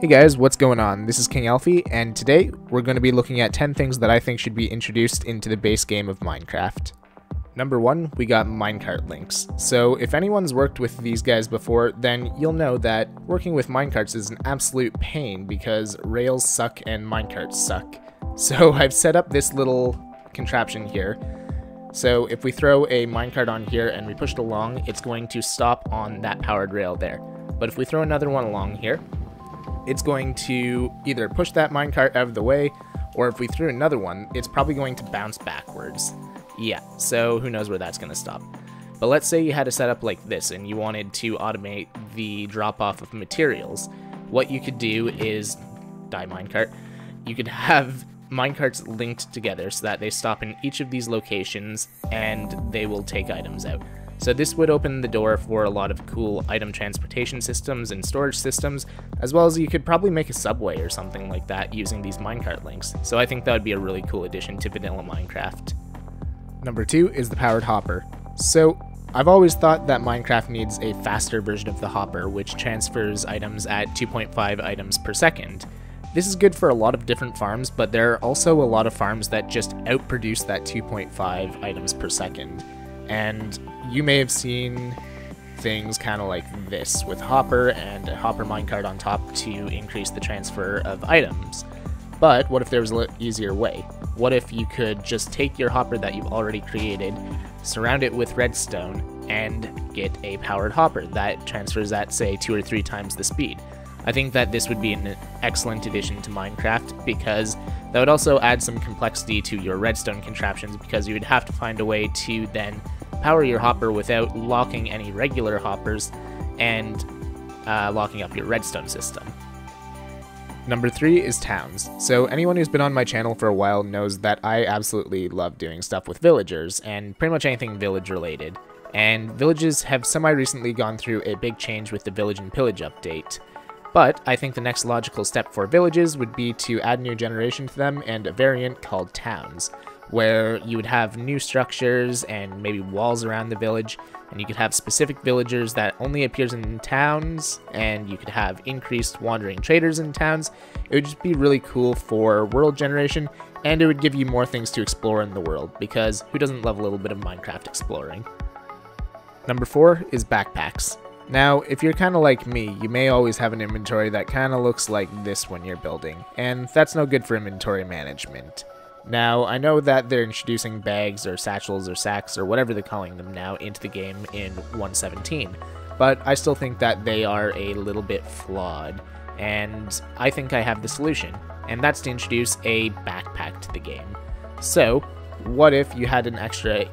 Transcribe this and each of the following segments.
Hey guys, what's going on? This is King Elffe, and today we're going to be looking at 10 things that I think should be introduced into the base game of Minecraft. Number 1, we got minecart links. So if anyone's worked with these guys before, then you'll know that working with minecarts is an absolute pain because rails suck and minecarts suck. So I've set up this little contraption here. So if we throw a minecart on here and we push it along, it's going to stop on that powered rail there. But if we throw another one along here, it's going to either push that minecart out of the way, or if we threw another one, it's probably going to bounce backwards. Yeah, so who knows where that's going to stop. But let's say you had a setup like this and you wanted to automate the drop-off of materials. What you could do is, die minecart, you could have minecarts linked together so that they stop in each of these locations and they will take items out. So this would open the door for a lot of cool item transportation systems and storage systems, as well as you could probably make a subway or something like that using these minecart links. So I think that would be a really cool addition to vanilla Minecraft. Number 2 is the powered hopper. So I've always thought that Minecraft needs a faster version of the hopper, which transfers items at 2.5 items per second. This is good for a lot of different farms, but there are also a lot of farms that just outproduce that 2.5 items per second. And you may have seen things kind of like this with hopper and a hopper minecart on top to increase the transfer of items. But what if there was an easier way? What if you could just take your hopper that you've already created, surround it with redstone, and get a powered hopper that transfers at, say, 2 or 3 times the speed? I think that this would be an excellent addition to Minecraft because that would also add some complexity to your redstone contraptions, because you would have to find a way to then power your hopper without locking any regular hoppers and locking up your redstone system. Number 3 is towns. So anyone who's been on my channel for a while knows that I absolutely love doing stuff with villagers and pretty much anything village related. And villages have semi-recently gone through a big change with the Village and Pillage update. But I think the next logical step for villages would be to add a new generation to them and a variant called towns, where you would have new structures and maybe walls around the village, and you could have specific villagers that only appears in towns, and you could have increased wandering traders in towns. It would just be really cool for world generation, and it would give you more things to explore in the world, because who doesn't love a little bit of Minecraft exploring? Number 4 is backpacks. Now, if you're kind of like me, you may always have an inventory that kind of looks like this when you're building, and that's no good for inventory management. Now, I know that they're introducing bags or satchels or sacks or whatever they're calling them now into the game in 1.17, but I still think that they are a little bit flawed, and I think I have the solution, and that's to introduce a backpack to the game. So, what if you had an extra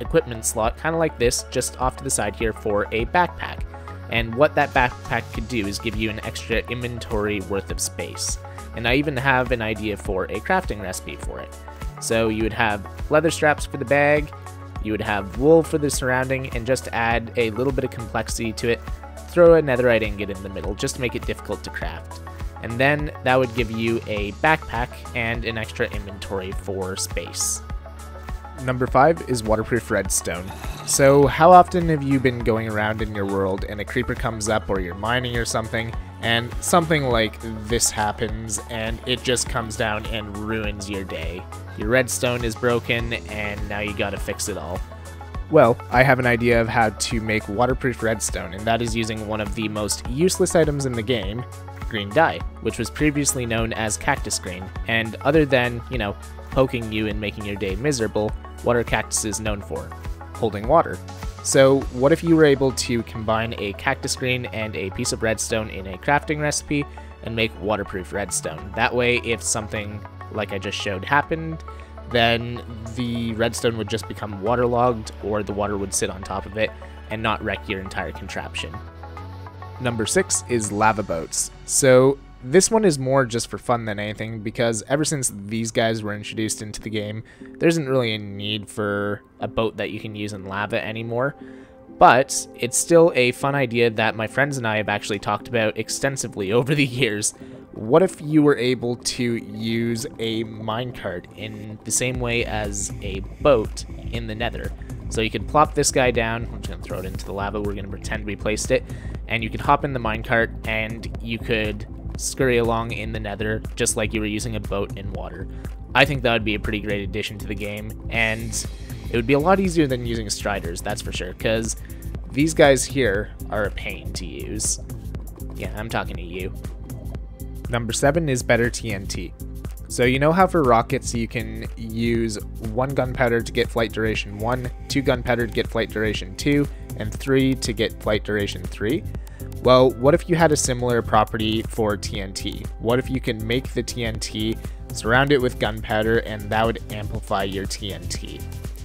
equipment slot, kind of like this, just off to the side here for a backpack? And what that backpack could do is give you an extra inventory worth of space. And I even have an idea for a crafting recipe for it. So you would have leather straps for the bag, you would have wool for the surrounding, and just add a little bit of complexity to it, throw a netherite ingot in the middle just to make it difficult to craft. And then that would give you a backpack and an extra inventory for space. Number 5 is waterproof redstone. So how often have you been going around in your world and a creeper comes up, or you're mining or something, and something like this happens and it just comes down and ruins your day? Your redstone is broken and now you gotta fix it all. Well, I have an idea of how to make waterproof redstone, and that is using one of the most useless items in the game, green dye, which was previously known as cactus green. And other than, you know, poking you and making your day miserable, what are cactuses known for? Holding water. So what if you were able to combine a cactus green and a piece of redstone in a crafting recipe and make waterproof redstone? That way, if something like I just showed happened, then the redstone would just become waterlogged, or the water would sit on top of it and not wreck your entire contraption. Number 6 is lava boats. So this one is more just for fun than anything, because ever since these guys were introduced into the game, there isn't really a need for a boat that you can use in lava anymore. But it's still a fun idea that my friends and I have actually talked about extensively over the years. What if you were able to use a minecart in the same way as a boat in the nether? So you could plop this guy down, I'm just going to throw it into the lava, we're going to pretend we placed it, and you could hop in the minecart and you could scurry along in the nether just like you were using a boat in water. I think that would be a pretty great addition to the game, and it would be a lot easier than using striders, that's for sure, because these guys here are a pain to use. Yeah, I'm talking to you. Number 7 is better TNT. So you know how for rockets you can use 1 gunpowder to get flight duration 1, 2 gunpowder to get flight duration 2, and 3 to get flight duration 3? Well, what if you had a similar property for TNT? What if you can make the TNT, surround it with gunpowder, and that would amplify your TNT?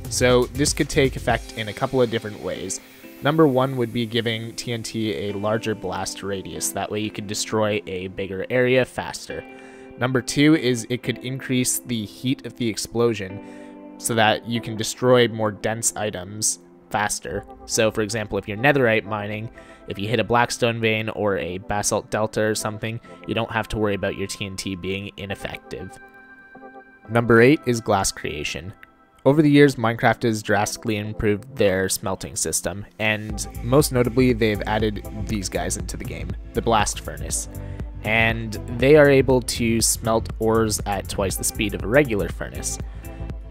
So this could take effect in a couple of different ways. Number 1 would be giving TNT a larger blast radius, that way you could destroy a bigger area faster. Number 2 is it could increase the heat of the explosion so that you can destroy more dense items faster. So for example, if you're netherite mining, if you hit a blackstone vein or a basalt delta or something, you don't have to worry about your TNT being ineffective. Number 8 is glass creation. Over the years, Minecraft has drastically improved their smelting system, and most notably, they've added these guys into the game, the blast furnace. And they are able to smelt ores at twice the speed of a regular furnace.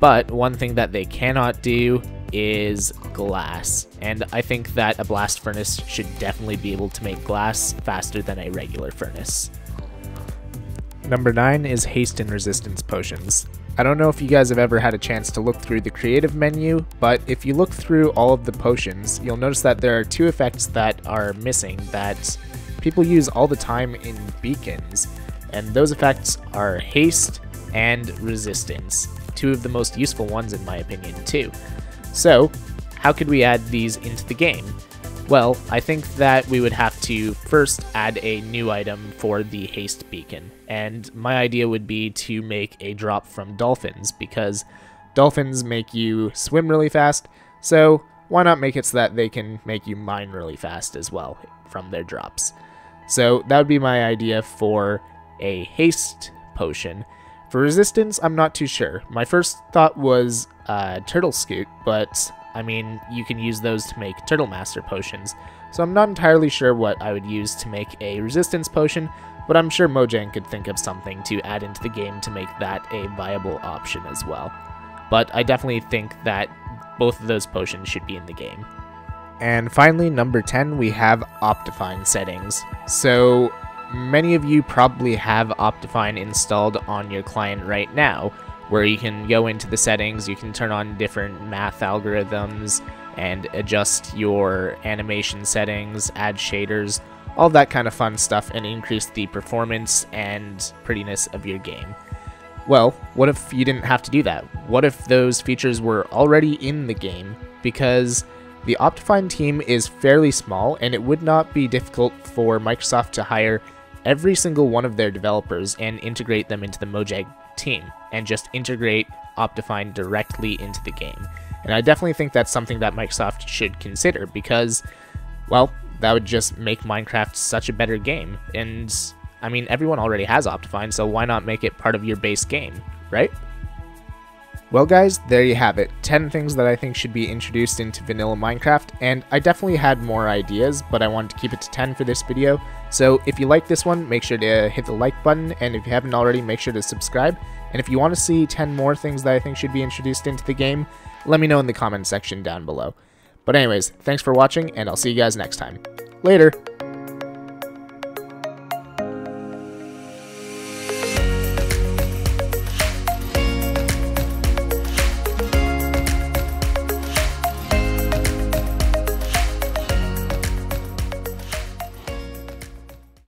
But one thing that they cannot do is glass, and I think that a blast furnace should definitely be able to make glass faster than a regular furnace. Number 9 is haste and resistance potions. I don't know if you guys have ever had a chance to look through the creative menu, but if you look through all of the potions, you'll notice that there are 2 effects that are missing that people use all the time in beacons, and those effects are haste and resistance, 2 of the most useful ones in my opinion too. So how could we add these into the game? Well, I think that we would have to first add a new item for the haste beacon, and my idea would be to make a drop from dolphins, because dolphins make you swim really fast, so why not make it so that they can make you mine really fast as well from their drops. So that would be my idea for a haste potion. For resistance, I'm not too sure. My first thought was turtle scoot, but I mean, you can use those to make turtle master potions, so I'm not entirely sure what I would use to make a resistance potion, but I'm sure Mojang could think of something to add into the game to make that a viable option as well. But I definitely think that both of those potions should be in the game. And finally, number 10, we have Optifine settings. So many of you probably have Optifine installed on your client right now, where you can go into the settings, you can turn on different math algorithms and adjust your animation settings, add shaders, all that kind of fun stuff, and increase the performance and prettiness of your game. Well, what if you didn't have to do that? What if those features were already in the game? Because the Optifine team is fairly small, and it would not be difficult for Microsoft to hire every single one of their developers and integrate them into the Mojang team, and just integrate Optifine directly into the game. And I definitely think that's something that Microsoft should consider, because, well, that would just make Minecraft such a better game. And I mean, everyone already has Optifine, so why not make it part of your base game, right? Well guys, there you have it, 10 things that I think should be introduced into vanilla Minecraft, and I definitely had more ideas, but I wanted to keep it to 10 for this video. So if you like this one, make sure to hit the like button, and if you haven't already, make sure to subscribe. And if you want to see 10 more things that I think should be introduced into the game, let me know in the comment section down below. But anyways, thanks for watching, and I'll see you guys next time. Later!